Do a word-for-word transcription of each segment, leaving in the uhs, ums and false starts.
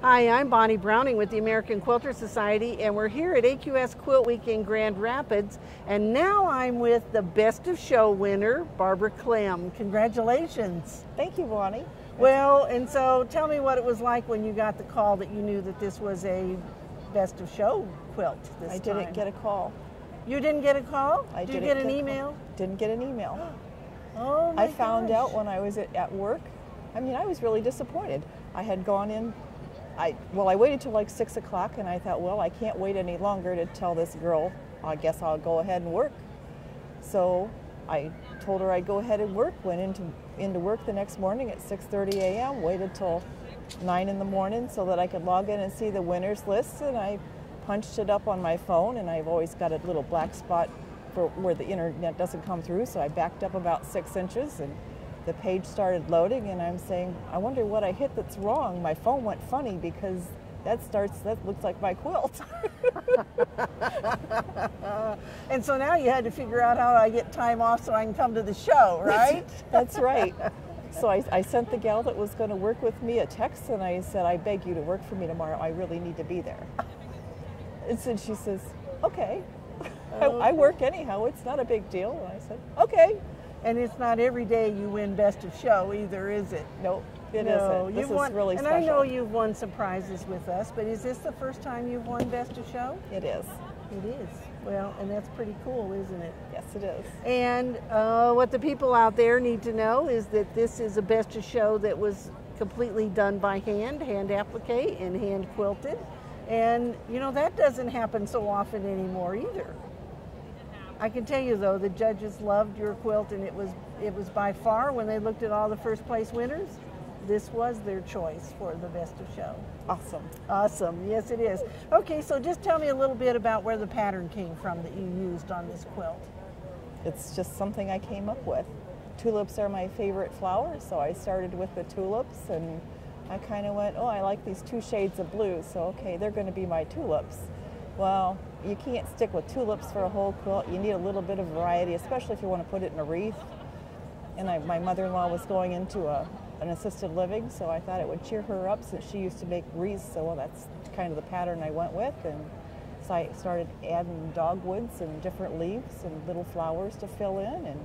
Hi, I'm Bonnie Browning with the American Quilters Society, and we're here at A Q S Quilt Week in Grand Rapids, and now I'm with the Best of Show winner, Barbara Clem. Congratulations. Thank you, Bonnie. Well, and so tell me what it was like when you got the call that you knew that this was a Best of Show quilt this I time. I didn't get a call. You didn't get a call? I Did didn't you get, get an email? Didn't get an email. Oh, my I found gosh. out when I was at, at work. I mean, I was really disappointed. I had gone in I, well, I waited till like six o'clock, and I thought, well, I can't wait any longer to tell this girl, I guess I'll go ahead and work. So I told her I'd go ahead and work, went into, into work the next morning at six thirty a m, waited till nine in the morning so that I could log in and see the winners list, and I punched it up on my phone, and I've always got a little black spot for where the internet doesn't come through, so I backed up about six inches, and the page started loading, and I'm saying, I wonder what I hit that's wrong. My phone went funny because that starts, that looks like my quilt. And so now you had to figure out how I get time off so I can come to the show, right? That's right. So I, I sent the gal that was going to work with me a text, and I said, I beg you to work for me tomorrow. I really need to be there. And so she says, okay. I, I work anyhow. It's not a big deal. And I said, okay. And it's not every day you win Best of Show either, is it? Nope, it no, isn't. This you've won, is really and special. And I know you've won some prizes with us, but is this the first time you've won Best of Show? It is. It is. Well, and that's pretty cool, isn't it? Yes, it is. And uh, what the people out there need to know is that this is a Best of Show that was completely done by hand, hand applique, and hand quilted. And, you know, that doesn't happen so often anymore either. I can tell you though, the judges loved your quilt, and it was it was by far, when they looked at all the first place winners, this was their choice for the Best of Show. Awesome. Awesome, yes it is. Okay, so just tell me a little bit about where the pattern came from that you used on this quilt. It's just something I came up with. Tulips are my favorite flower, so I started with the tulips, and I kind of went, oh, I like these two shades of blue, so okay, they're gonna be my tulips. Well, you can't stick with tulips for a whole quilt. You need a little bit of variety, especially if you want to put it in a wreath. And I, my mother-in-law was going into a, an assisted living, so I thought it would cheer her up since she used to make wreaths. So well, that's kind of the pattern I went with. And so I started adding dogwoods and different leaves and little flowers to fill in, and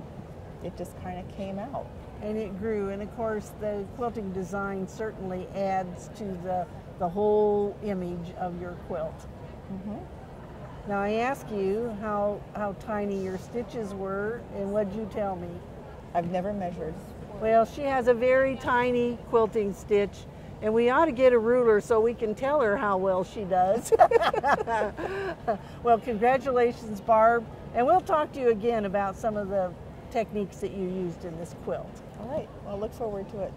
it just kind of came out. And it grew. And of course, the quilting design certainly adds to the, the whole image of your quilt. Mm-hmm. Now I ask you how how tiny your stitches were, and what'd you tell me? I've never measured. Well, she has a very tiny quilting stitch, and we ought to get a ruler so we can tell her how well she does. Well, congratulations, Barb, and we'll talk to you again about some of the techniques that you used in this quilt. All right, well, I look forward to it.